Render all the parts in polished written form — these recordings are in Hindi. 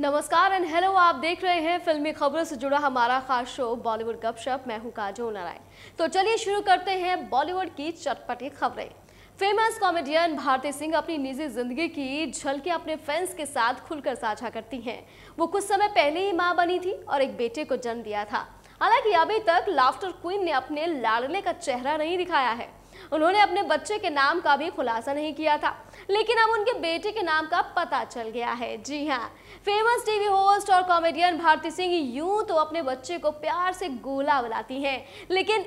नमस्कार एंड हेलो, आप देख रहे हैं फिल्मी खबरों से जुड़ा हमारा खास शो बॉलीवुड गपशप। मैं हूं काजोल नारायण। तो चलिए शुरू करते हैं बॉलीवुड की चटपटी खबरें। फेमस कॉमेडियन भारती सिंह अपनी निजी जिंदगी की झलकें अपने फैंस के साथ खुलकर साझा करती हैं। वो कुछ समय पहले ही माँ बनी थी और एक बेटे को जन्म दिया था। हालांकि अभी तक लाफ्टर क्वीन ने अपने लाडले का चेहरा नहीं दिखाया है। उन्होंने अपने बच्चे के नाम का भी खुलासा नहीं किया था, लेकिन अब उनके बेटे के नाम का पता चल गया है। जी हाँ, फेमस टीवी होस्ट और कॉमेडियन भारती सिंह यूं तो अपने बच्चे को प्यार से गोला बुलाती हैं, लेकिन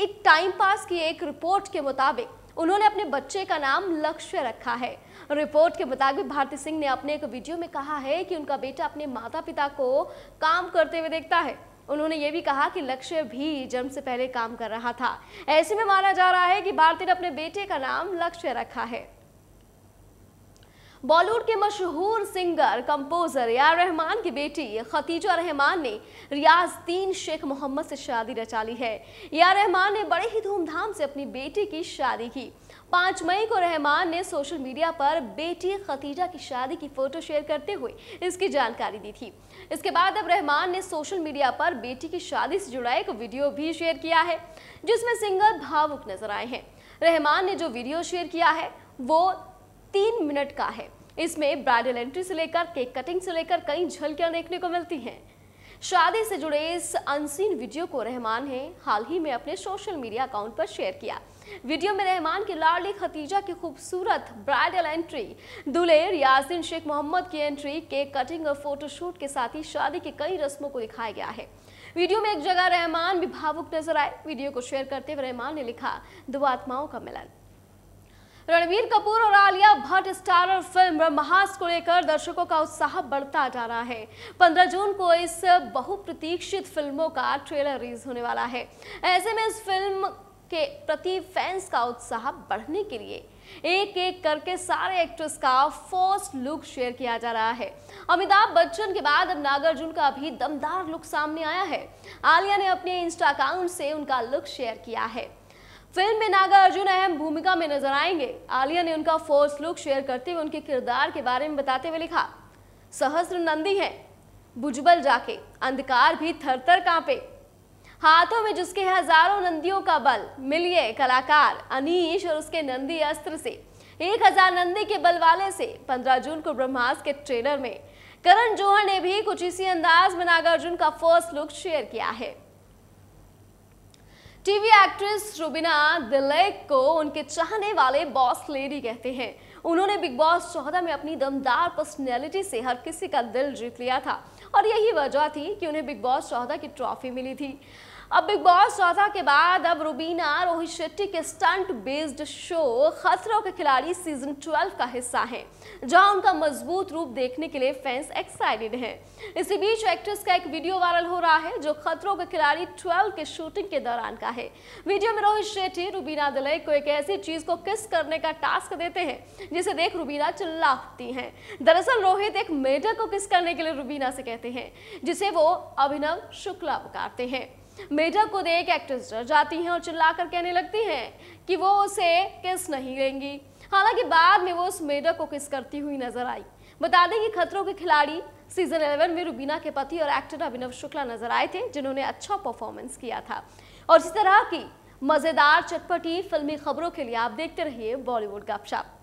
एक टाइम पास की एक रिपोर्ट के मुताबिक उन्होंने अपने बच्चे का नाम लक्ष्य रखा है। रिपोर्ट के मुताबिक भारती सिंह ने अपने एक वीडियो में कहा है कि उनका बेटा अपने माता पिता को काम करते हुए देखता है। उन्होंने ये भी कहा कि लक्ष्य भी जन्म से पहले काम कर रहा था। ऐसे में माना जा रहा है कि भारती ने अपने बेटे का नाम लक्ष्य रखा है। बॉलीवुड के मशहूर singer composer A R Rahman की बेटी खदीजा रहमान ने यासीन शेख मोहम्मद से शादी रचा ली है। ए आर रहमान ने बड़े ही धूमधाम से अपनी बेटी की शादी की। 5 मई को रहमान ने सोशल मीडिया पर बेटी खदीजा की शादी की फोटो शेयर करते हुए इसकी जानकारी दी थी। इसके बाद अब रहमान ने सोशल मीडिया पर बेटी की शादी से जुड़ा एक वीडियो भी शेयर किया है, जिसमें सिंगर भावुक नजर आए हैं। रहमान ने जो वीडियो शेयर किया है वो 3 मिनट का है। इसमें ब्राइडल एंट्री से लेकर केक कटिंग से लेकर कई झलकियां देखने को मिलती हैं। शादी से जुड़े इस अनसीन वीडियो को रहमान ने हाल ही में अपने सोशल मीडिया अकाउंट पर शेयर किया। वीडियो में रहमान की लाडली खदीजा की खूबसूरत ब्राइडल एंट्री, दूल्हे यासीन शेख मोहम्मद की एंट्री, केक कटिंग और फोटोशूट के साथ ही शादी की कई रस्मों को दिखाया गया है। वीडियो में एक जगह रहमान भी भावुक नजर आए। वीडियो को शेयर करते हुए रहमान ने लिखा, दो आत्माओं का मिलन। रणवीर कपूर और आलिया भट्ट स्टारर फिल्म ब्रह्मास्त्र को लेकर दर्शकों का उत्साह बढ़ता जा रहा है। 15 जून को इस बहुप्रतीक्षित फिल्मों का ट्रेलर रिलीज होने वाला है। ऐसे में इस फिल्म के प्रति फैंस का उत्साह बढ़ने के लिए एक एक करके सारे एक्ट्रेस का फर्स्ट लुक शेयर किया जा रहा है। अमिताभ बच्चन के बाद अब नागार्जुन का भी दमदार लुक सामने आया है। आलिया ने अपने इंस्टा अकाउंट से उनका लुक शेयर किया है। फिल्म में नागार्जुन अहम भूमिका में नजर आएंगे। आलिया ने उनका फर्स्ट लुक शेयर करते हुए उनके किरदार के बारे में बताते हुए लिखा, सहस्र नंदी है बुजबल जाके, अंधकार भी थरथर कांपे, हाथों में जिसके हजारों नंदियों का बल, मिलिए कलाकार अनीश और उसके नंदी अस्त्र से, 1000 नंदी के बल वाले से। 15 जून को ब्रह्मास्त्र के ट्रेलर में करण जौहर ने भी कुछ इसी अंदाज में नागार्जुन का फर्स्ट लुक शेयर किया है। टीवी एक्ट्रेस रुबिना दिलैक को उनके चाहने वाले बॉस लेडी कहते हैं। उन्होंने बिग बॉस 14 में अपनी दमदार पर्सनैलिटी से हर किसी का दिल जीत लिया था और यही वजह थी कि उन्हें बिग बॉस 14 की ट्रॉफी मिली थी। अब बिग बॉस 14 के बाद अब रुबीना रोहित शेट्टी के स्टंट बेस्ड शो खतरों के खिलाड़ी सीजन 12 का हिस्सा हैं, जहां उनका मजबूत रूप देखने के लिए फैंस एक्साइटेड हैं। इसी बीच एक्ट्रेस का एक वीडियो वायरल हो रहा है, जो खतरों के खिलाड़ी 12 के शूटिंग के दौरान का है। वीडियो में रोहित शेट्टी रुबीना दिलैक को एक ऐसी चीज को किस करने का टास्क देते हैं, जिसे देख रुबीना चिल्ला उठती हैं। दरअसल रोहित एक मेडल को किस करने के लिए रुबीना से कहते हैं, जिसे वो अभिनव शुक्ला पुकारते हैं। मेजर को देख एक्ट्रेस डर जाती हैं और चिल्लाकर कहने लगती हैं कि वो उसे किस नहीं लेंगी। हालांकि बाद में वो उस मेजर को किस करती हुई नजर आई। बता दें कि खतरों के खिलाड़ी सीजन 11 में रुबीना के पति और एक्टर अभिनव शुक्ला नजर आए थे, जिन्होंने अच्छा परफॉर्मेंस किया था। और इसी तरह की मजेदार चटपटी फिल्मी खबरों के लिए आप देखते रहिए बॉलीवुड गपशप।